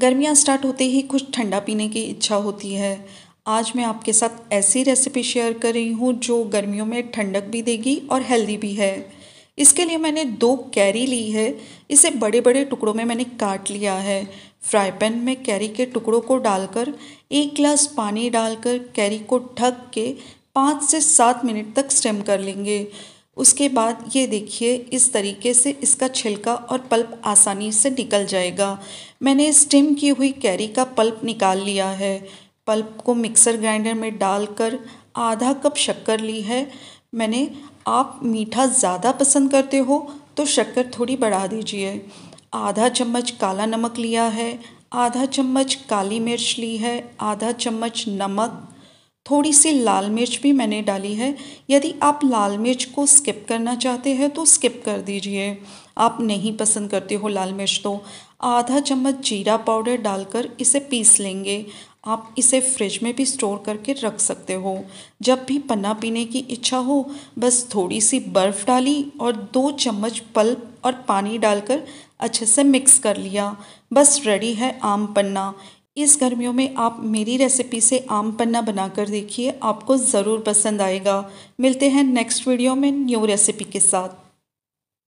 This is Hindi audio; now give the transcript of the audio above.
गर्मियाँ स्टार्ट होते ही कुछ ठंडा पीने की इच्छा होती है। आज मैं आपके साथ ऐसी रेसिपी शेयर कर रही हूँ जो गर्मियों में ठंडक भी देगी और हेल्दी भी है। इसके लिए मैंने 2 कैरी ली है। इसे बड़े बड़े टुकड़ों में मैंने काट लिया है। फ्राई पैन में कैरी के टुकड़ों को डालकर 1 गिलास पानी डालकर कैरी को ढक के 5 से 7 मिनट तक स्टीम कर लेंगे। उसके बाद ये देखिए इस तरीके से इसका छिलका और पल्प आसानी से निकल जाएगा। मैंने स्टीम की हुई कैरी का पल्प निकाल लिया है। पल्प को मिक्सर ग्राइंडर में डालकर आधा कप शक्कर ली है मैंने। आप मीठा ज़्यादा पसंद करते हो तो शक्कर थोड़ी बढ़ा दीजिए। आधा चम्मच काला नमक लिया है, आधा चम्मच काली मिर्च ली है, आधा चम्मच नमक, थोड़ी सी लाल मिर्च भी मैंने डाली है। यदि आप लाल मिर्च को स्किप करना चाहते हैं तो स्किप कर दीजिए, आप नहीं पसंद करते हो लाल मिर्च तो। आधा चम्मच जीरा पाउडर डालकर इसे पीस लेंगे। आप इसे फ्रिज में भी स्टोर करके रख सकते हो। जब भी पन्ना पीने की इच्छा हो बस थोड़ी सी बर्फ़ डाली और 2 चम्मच पल्प और पानी डालकर अच्छे से मिक्स कर लिया। बस रेडी है आम पन्ना। इस गर्मियों में आप मेरी रेसिपी से आम पन्ना बनाकर देखिए, आपको ज़रूर पसंद आएगा। मिलते हैं नेक्स्ट वीडियो में न्यू रेसिपी के साथ।